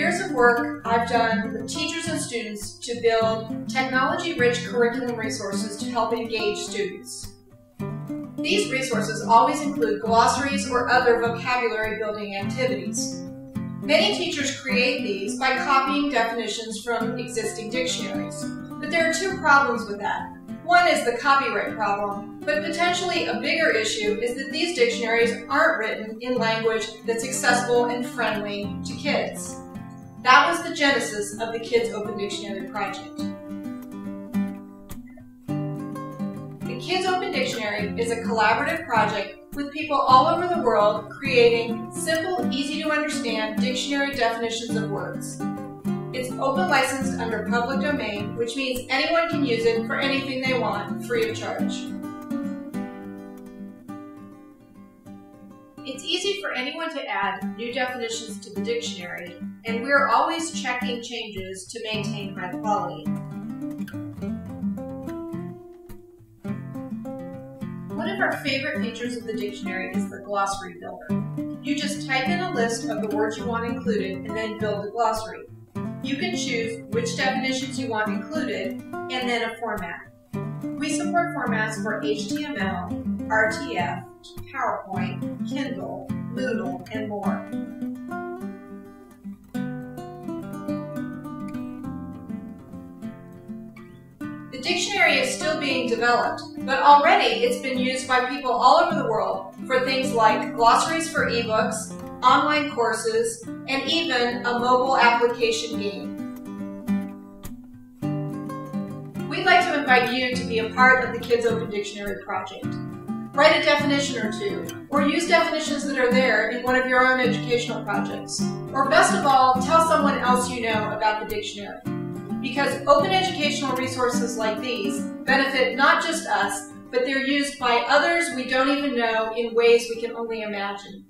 years of work I've done with teachers and students to build technology-rich curriculum resources to help engage students. These resources always include glossaries or other vocabulary-building activities. Many teachers create these by copying definitions from existing dictionaries, but there are two problems with that. One is the copyright problem, but potentially a bigger issue is that these dictionaries aren't written in language that's accessible and friendly to kids. That was the genesis of the Kids Open Dictionary project. The Kids Open Dictionary is a collaborative project with people all over the world creating simple, easy-to-understand dictionary definitions of words. It's open licensed under public domain, which means anyone can use it for anything they want, free of charge. It's easy for anyone to add new definitions to the dictionary, and we're always checking changes to maintain high quality. One of our favorite features of the dictionary is the glossary builder. You just type in a list of the words you want included and then build the glossary. You can choose which definitions you want included, and then a format. We support formats for HTML, RTF, PowerPoint, Kindle, Moodle, and more. The dictionary is still being developed, but already it's been used by people all over the world for things like glossaries for ebooks, online courses, and even a mobile application game. We'd like to invite you to be a part of the Kids Open Dictionary project. Write a definition or two, or use definitions that are there in one of your own educational projects. Or best of all, tell someone else you know about the dictionary. Because open educational resources like these benefit not just us, but they're used by others we don't even know in ways we can only imagine.